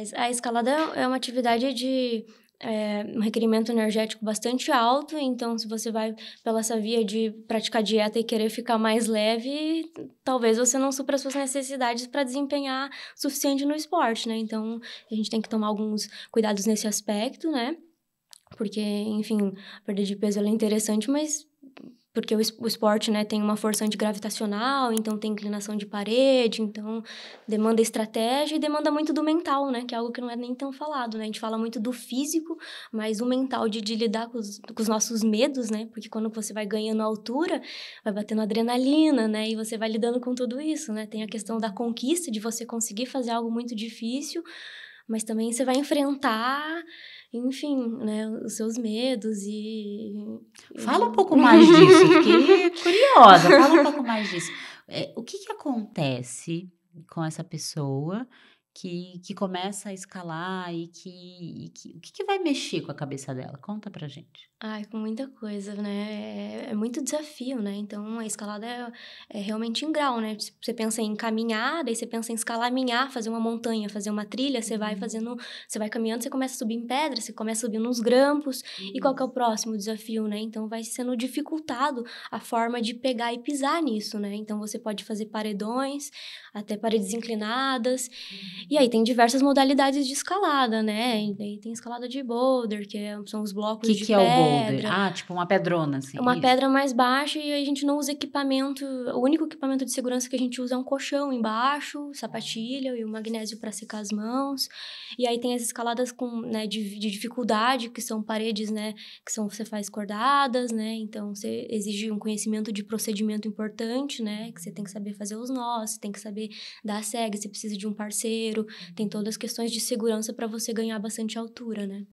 Mas a escalada é uma atividade de um requerimento energético bastante alto, então se você vai pela essa via de praticar dieta e querer ficar mais leve, talvez você não supra as suas necessidades para desempenhar o suficiente no esporte, né? Então, a gente tem que tomar alguns cuidados nesse aspecto, né? Porque, enfim, a perda de peso ela é interessante, mas... Porque o esporte, né, tem uma força antigravitacional, então tem inclinação de parede, então demanda estratégia e demanda muito do mental, né? Que é algo que não é nem tão falado, né? A gente fala muito do físico, mas o mental de lidar com os nossos medos, né? Porque quando você vai ganhando altura, vai batendo adrenalina, né? E você vai lidando com tudo isso, né? Tem a questão da conquista, de você conseguir fazer algo muito difícil, mas também você vai enfrentar... Enfim, né, os seus medos e... Fala um pouco mais disso, fiquei curiosa. Fala um pouco mais disso. O que acontece com essa pessoa que começa a escalar o que vai mexer com a cabeça dela? Conta pra gente. Ai, com muita coisa, né? É muito desafio, né? Então, a escalada é realmente em grau, né? Você pensa em caminhar, daí você pensa em escalaminhar, fazer uma montanha, fazer uma trilha, você vai fazendo... Você vai caminhando, você começa a subir em pedra, você começa a subir nos grampos. Uhum. E qual que é o próximo desafio, né? Então, vai sendo dificultado a forma de pegar e pisar nisso, né? Então, você pode fazer paredões, até paredes inclinadas... Uhum. E aí tem diversas modalidades de escalada, né? E daí tem escalada de boulder, que são os blocos de pedra. O que é o boulder? Ah, tipo uma pedrona, assim. Uma pedra mais baixa e a gente não usa equipamento. O único equipamento de segurança que a gente usa é um colchão embaixo, sapatilha e o magnésio para secar as mãos. E aí tem as escaladas com, né, de dificuldade, que são paredes, né? Que são, você faz cordadas, né? Então, você exige um conhecimento de procedimento importante, né? Que você tem que saber fazer os nós, você tem que saber dar a sega, você precisa de um parceiro. Tem todas as questões de segurança para você ganhar bastante altura, né?